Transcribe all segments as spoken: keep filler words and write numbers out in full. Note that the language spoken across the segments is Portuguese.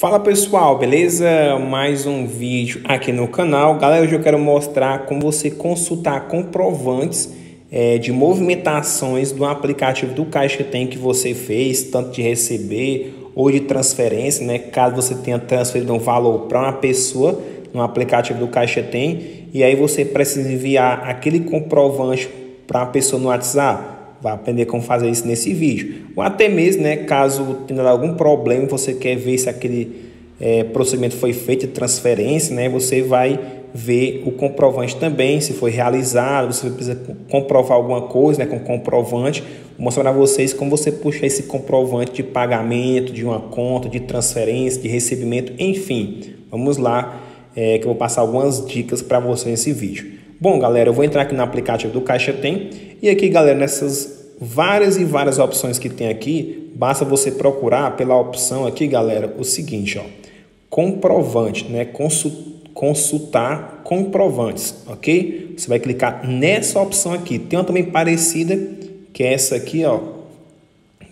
Fala pessoal, beleza? Mais um vídeo aqui no canal. Galera, hoje eu quero mostrar como você consultar comprovantes é, de movimentações do aplicativo do Caixa Tem que você fez, tanto de receber ou de transferência, né? Caso você tenha transferido um valor para uma pessoa no aplicativo do Caixa Tem e aí você precisa enviar aquele comprovante para a pessoa no WhatsApp. Vai aprender como fazer isso nesse vídeo. Ou até mesmo, né, caso tenha algum problema, você quer ver se aquele é, procedimento foi feito, transferência, né, você vai ver o comprovante também, se foi realizado, você precisa comprovar alguma coisa, né, com comprovante. Vou mostrar para vocês como você puxa esse comprovante de pagamento, de uma conta, de transferência, de recebimento, enfim. Vamos lá, é, que eu vou passar algumas dicas para vocês nesse vídeo. Bom, galera, eu vou entrar aqui no aplicativo do Caixa Tem e aqui, galera, nessas várias e várias opções que tem aqui, basta você procurar pela opção aqui, galera, o seguinte, ó, comprovante, né? Consultar comprovantes, ok? Você vai clicar nessa opção aqui. Tem uma também parecida que é essa aqui, ó,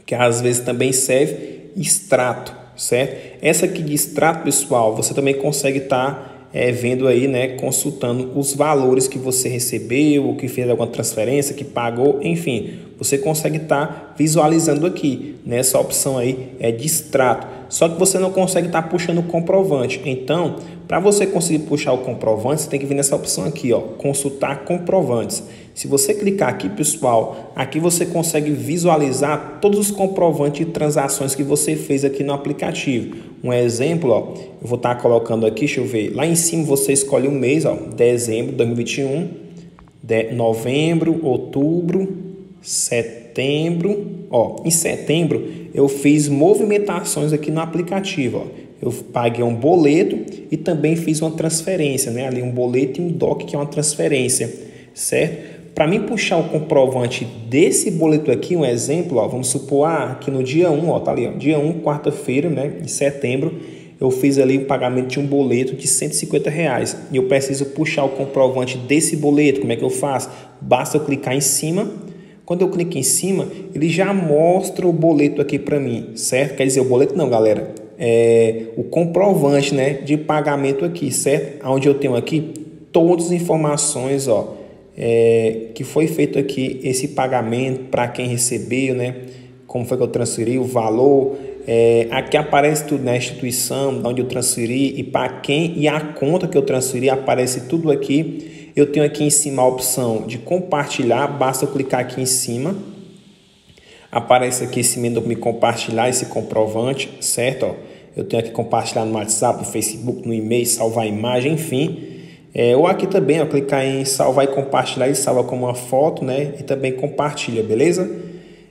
que às vezes também serve extrato, certo? Essa aqui de extrato, pessoal, você também consegue estar É, vendo aí, né, consultando os valores que você recebeu, que fez alguma transferência, que pagou, enfim, você consegue estar visualizando aqui nessa opção aí é de extrato. Só que você não consegue estar puxando o comprovante. Então, para você conseguir puxar o comprovante, você tem que vir nessa opção aqui, ó, consultar comprovantes. Se você clicar aqui, pessoal, aqui você consegue visualizar todos os comprovantes de transações que você fez aqui no aplicativo. Um exemplo, ó, eu vou estar colocando aqui, deixa eu ver, lá em cima você escolhe o mês, ó, dezembro de dois mil e vinte e um, de novembro, outubro, setembro, ó, em setembro eu fiz movimentações aqui no aplicativo, ó. Eu paguei um boleto e também fiz uma transferência, né? Ali um boleto e um D O C, que é uma transferência, certo? Para mim puxar o comprovante desse boleto aqui, um exemplo, ó, vamos supor, ah, que no dia um, ó, tá ali, ó, dia um, quarta-feira, né, de setembro, eu fiz ali o pagamento de um boleto de cento e cinquenta reais e eu preciso puxar o comprovante desse boleto. Como é que eu faço? Basta eu clicar em cima. Quando eu clico em cima, ele já mostra o boleto aqui para mim, certo? Quer dizer, o boleto não, galera, É, o comprovante, né, de pagamento aqui, certo? Onde eu tenho aqui todas as informações, ó, é, que foi feito aqui esse pagamento, para quem recebeu, né, como foi que eu transferi o valor, é, aqui aparece tudo, né, a instituição onde eu transferi e para quem e a conta que eu transferi, aparece tudo aqui. Eu tenho aqui em cima a opção de compartilhar, basta eu clicar aqui em cima. Aparece aqui esse menu para me compartilhar esse comprovante, certo? Ó, eu tenho aqui compartilhar no WhatsApp, no Facebook, no e-mail, salvar a imagem, enfim. É, ou aqui também, ó, clicar em salvar e compartilhar, ele salva como uma foto, né? E também compartilha, beleza?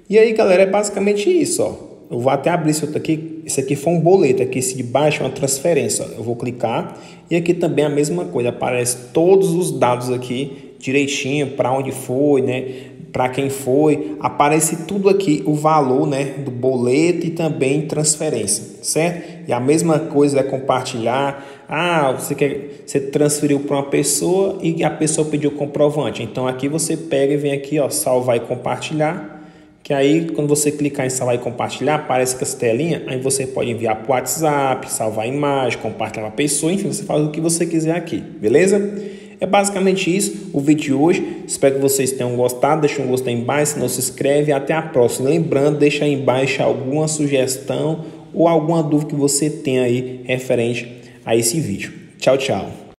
E aí, galera, é basicamente isso, ó. Eu vou até abrir esse outro aqui. Esse aqui foi um boleto, aqui esse de baixo é uma transferência, ó. Eu vou clicar e aqui também a mesma coisa. Aparece todos os dados aqui direitinho, para onde foi, né? Para quem foi, aparece tudo aqui, o valor, né, do boleto e também transferência, certo? E a mesma coisa é compartilhar. Ah, você quer, você transferiu para uma pessoa e a pessoa pediu comprovante. Então aqui você pega e vem aqui, ó, salvar e compartilhar. Que aí quando você clicar em salvar e compartilhar, aparece com essa telinha. Aí você pode enviar para o WhatsApp, salvar a imagem, compartilhar para a pessoa, enfim, você faz o que você quiser aqui, beleza? É basicamente isso o vídeo de hoje. Espero que vocês tenham gostado. Deixa um gostei aí embaixo, se não se inscreve. Até a próxima. Lembrando, deixa aí embaixo alguma sugestão ou alguma dúvida que você tenha aí referente a esse vídeo. Tchau, tchau.